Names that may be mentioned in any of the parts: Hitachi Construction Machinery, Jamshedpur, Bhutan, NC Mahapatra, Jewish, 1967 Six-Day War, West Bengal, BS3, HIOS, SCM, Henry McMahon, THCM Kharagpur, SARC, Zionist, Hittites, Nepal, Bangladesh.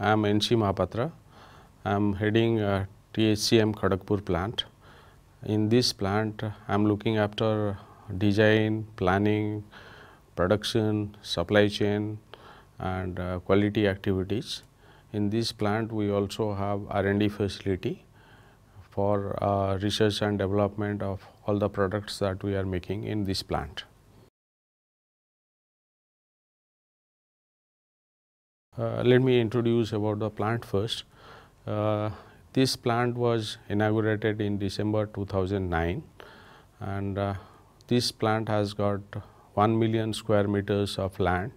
I am NC Mahapatra. I am heading THCM Kharagpur plant. In this plant, I am looking after design, planning, production, supply chain and quality activities. In this plant, we also have R&D facility for research and development of all the products that we are making in this plant. Let me introduce about the plant first. This plant was inaugurated in December 2009 and this plant has got 1 million square meters of land,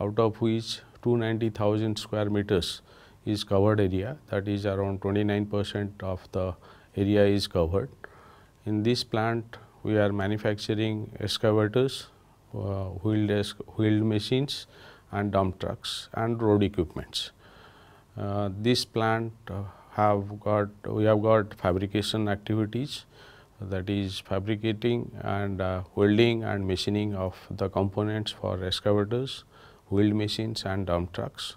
out of which 290,000 square meters is covered area, that is around 29% of the area is covered. In this plant we are manufacturing excavators, wheeled machines and dump trucks and road equipments. This plant we have got fabrication activities, that is fabricating and welding and machining of the components for excavators, wheeled machines and dump trucks.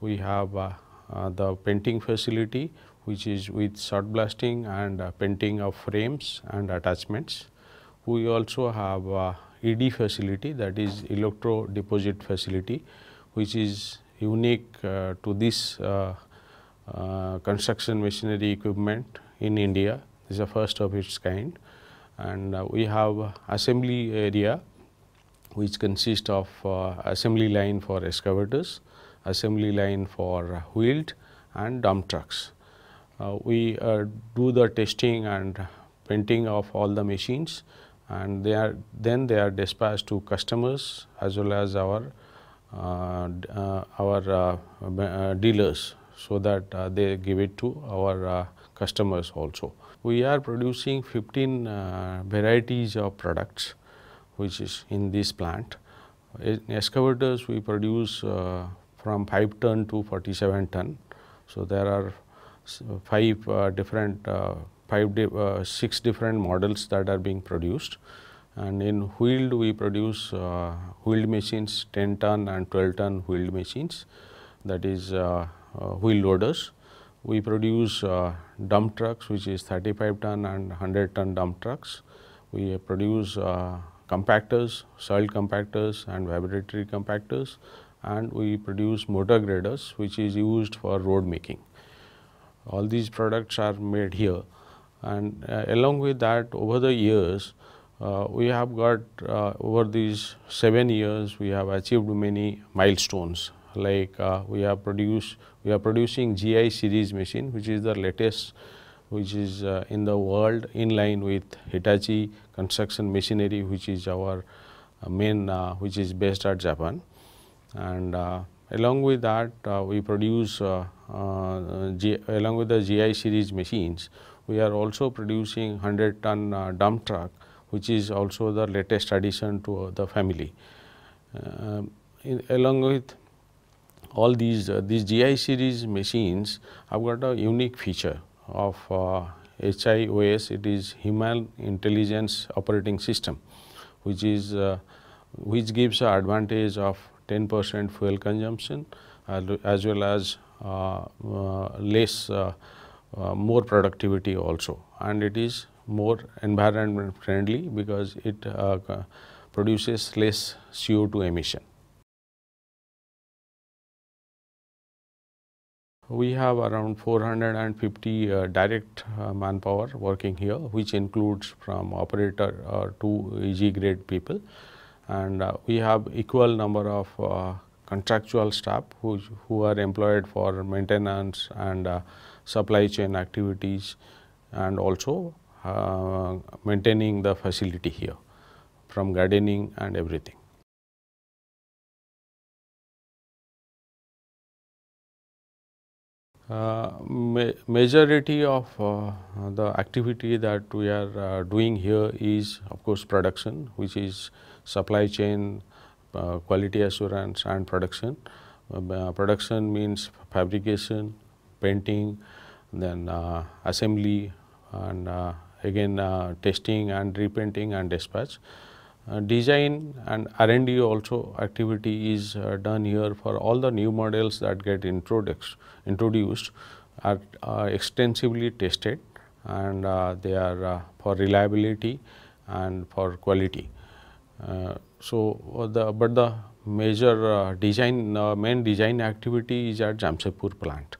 We have the painting facility, which is with shot blasting and painting of frames and attachments. We also have ED facility, that is electro deposit facility, which is unique to this construction machinery equipment in India. This is the first of its kind. And we have assembly area, which consists of assembly line for excavators, assembly line for wheeled and dump trucks. We do the testing and painting of all the machines, and then they are dispatched to customers as well as our dealers, so that they give it to our customers also. We are producing 15 varieties of products, which is in this plant. In excavators we produce from 5 ton to 47 ton. So there are six different models that are being produced. And in wheeled we produce wheeled machines, 10 ton and 12 ton wheeled machines, that is wheel loaders. We produce dump trucks, which is 35 ton and 100 ton dump trucks. We produce compactors, soil compactors and vibratory compactors, and we produce motor graders, which is used for road making. All these products are made here, and along with that, over the years we have got over these 7 years we have achieved many milestones, like we are producing GI series machine, which is the latest, which is in the world, in line with Hitachi Construction Machinery, which is our main, which is based at Japan. And along with that, we produce, along with the GI series machines, we are also producing 100 ton dump truck, which is also the latest addition to the family. Along with all these GI series machines have got a unique feature of HIOS, it is Human Intelligence Operating System, which gives an advantage of 10% fuel consumption, as well as more productivity also, and it is more environment friendly because it produces less CO2 emission. We have around 450 direct manpower working here, which includes from operator to EG grade people, and we have equal number of contractual staff who are employed for maintenance and supply chain activities, and also maintaining the facility here, from gardening and everything. Majority of the activity that we are doing here is, of course, production, which is supply chain, quality assurance and production. Production means fabrication, painting, then assembly, and again testing and repainting and dispatch. design and R&D also activity is done here for all the new models that get introduced are extensively tested, and they are for reliability and for quality. But the major main design activity is at Jamshedpur plant.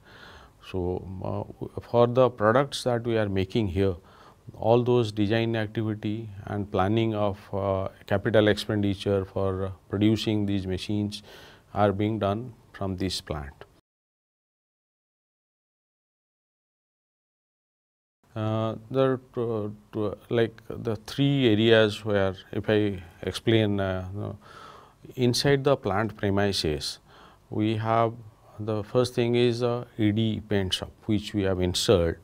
So, for the products that we are making here, all those design activity and planning of capital expenditure for producing these machines are being done from this plant. There are three areas where, if I explain, inside the plant premises, we have the first thing is ED paint shop, which we have installed.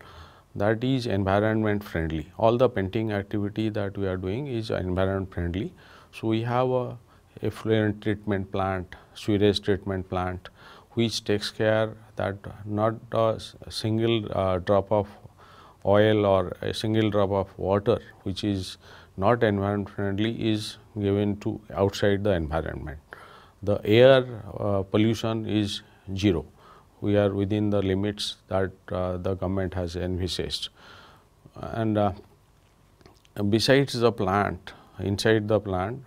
That is environment friendly. All the painting activity that we are doing is environment friendly. So we have a effluent treatment plant, sewage treatment plant, which takes care that not a single drop of oil or a single drop of water, which is not environment friendly, is given to outside the environment. The air pollution is zero. We are within the limits that the government has envisaged. And besides the plant, inside the plant,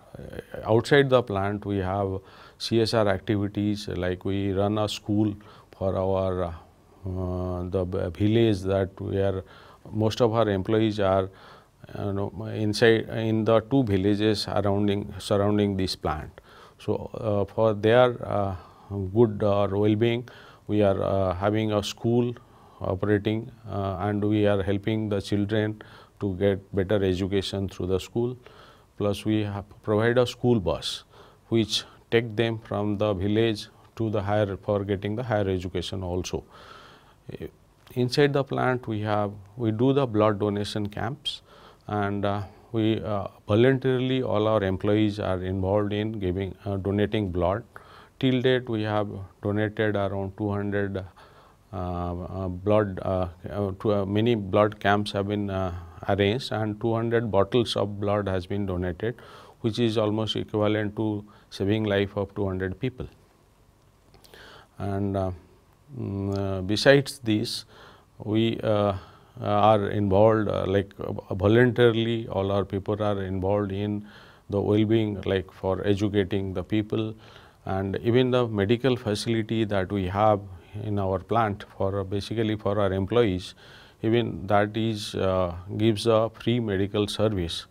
outside the plant, we have CSR activities, like we run a school for our the village that we are, most of our employees are inside in the two villages surrounding this plant. So for their good well-being, we are having a school operating, and we are helping the children to get better education through the school. Plus, we have provide a school bus which take them from the village to the higher, for getting the higher education also. Inside the plant, we do the blood donation camps, and we voluntarily, all our employees are involved in giving donating blood. Till date, we have donated around 200 blood. Many blood camps have been arranged, and 200 bottles of blood has been donated, which is almost equivalent to saving life of 200 people. And besides this, we are involved, voluntarily, all our people are involved in the well-being, like for educating the people. And even the medical facility that we have in our plant for basically for our employees, even that is gives a free medical service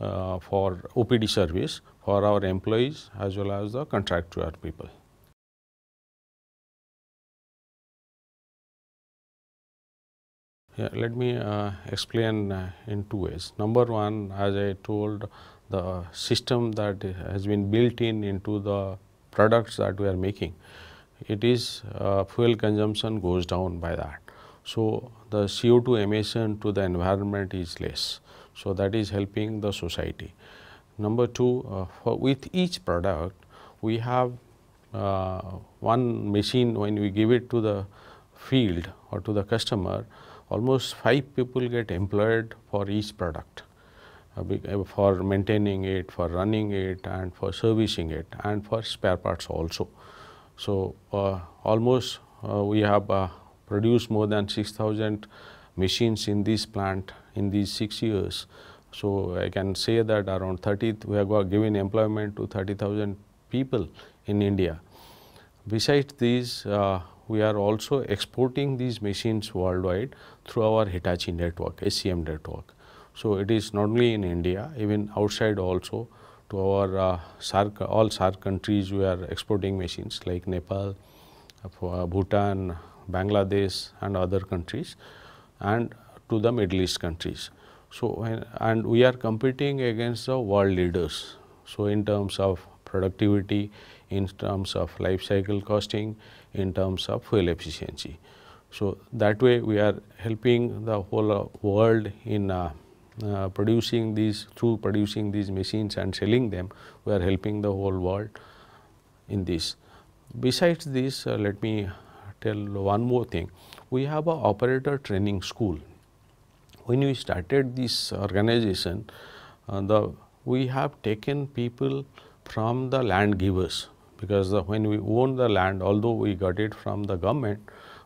for OPD service for our employees as well as the contractual people. Yeah, let me explain in two ways. Number one, as I told, the system that has been built in into the products that we are making, it is fuel consumption goes down by that. So the CO2 emission to the environment is less. So that is helping the society. Number two, with each product, we have one machine. When we give it to the field or to the customer, almost 5 people get employed for each product, for maintaining it, for running it, and for servicing it, and for spare parts also. So almost we have produced more than 6,000 machines in this plant in these 6 years. So I can say that around we have given employment to 30,000 people in India. Besides these, we are also exporting these machines worldwide through our Hitachi network, SCM network. So it is not only in India, even outside also, to our SARC, all SARC countries we are exporting machines, like Nepal, Bhutan, Bangladesh, and other countries, and to the Middle East countries. So, and we are competing against the world leaders. So in terms of productivity, in terms of life cycle costing, in terms of fuel efficiency. So that way we are helping the whole world in producing these machines and selling them. We are helping the whole world in this. Besides this, let me tell one more thing. We have an operator training school. When we started this organization, the we have taken people from the land givers, because when we own the land, although we got it from the government,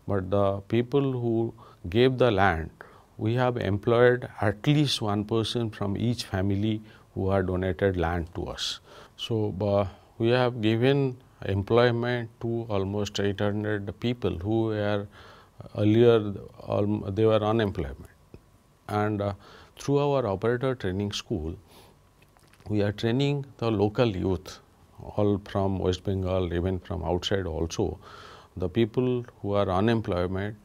but the people who gave the land, we have employed at least one person from each family who had donated land to us. So we have given employment to almost 800 people who were earlier, they were unemployment. And through our operator training school, we are training the local youth, all from West Bengal, even from outside also. The people who are unemployed,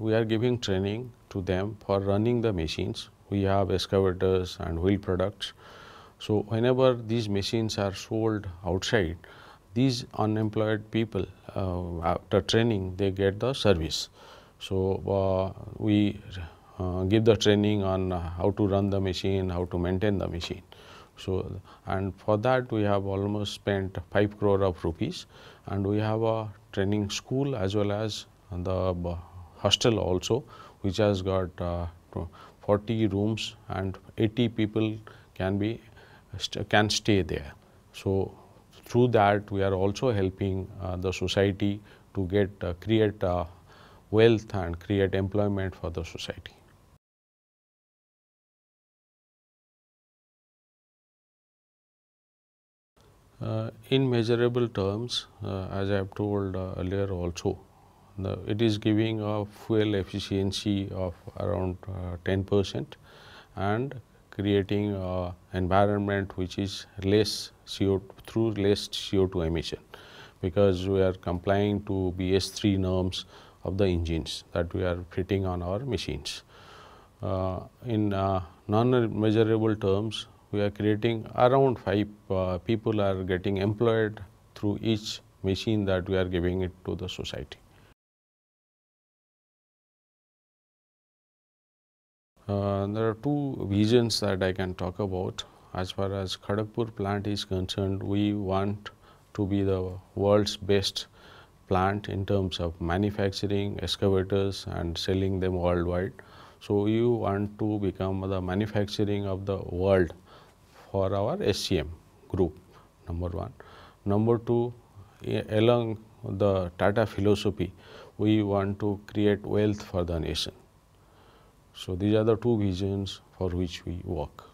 we are giving training to them for running the machines. We have excavators and wheel products. So whenever these machines are sold outside, these unemployed people, after training, they get the service. So we give the training on how to run the machine, how to maintain the machine. So, and for that we have almost spent 5 crore of rupees, and we have a training school as well as the hostel also, which has got 40 rooms and 80 people can stay there. So through that we are also helping the society to get create wealth and create employment for the society. In measurable terms, as I have told earlier also, it is giving a fuel efficiency of around 10% and creating an environment which is less CO2, through less CO2 emission, because we are complying to BS3 norms of the engines that we are fitting on our machines. In non-measurable terms, we are creating around 5 people are getting employed through each machine that we are giving it to the society. There are 2 visions that I can talk about. As far as Kharagpur plant is concerned, we want to be the world's best plant in terms of manufacturing excavators and selling them worldwide. So you want to become the manufacturing of the world for our SCM group, number 1. Number 2, along the Tata philosophy, we want to create wealth for the nation. So these are the 2 visions for which we work.